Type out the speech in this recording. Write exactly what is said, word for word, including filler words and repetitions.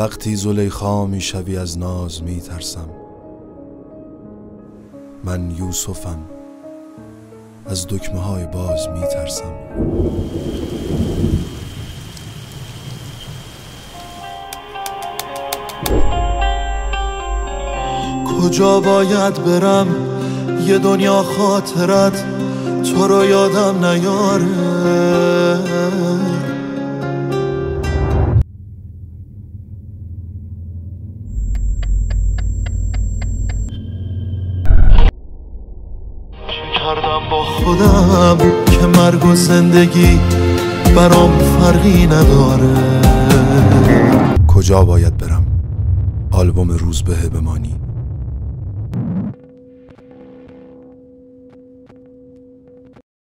وقتی زلیخا می شوی از ناز می ترسم. من یوسفم، از دکمه های باز می ترسم. کجا باید برم؟ یه دنیا خاطرت، تو رو یادم نیاره. خودم که مرگ و زندگی برام فرقی نداره. کجا باید برم؟ آلبوم روزبه بمانی.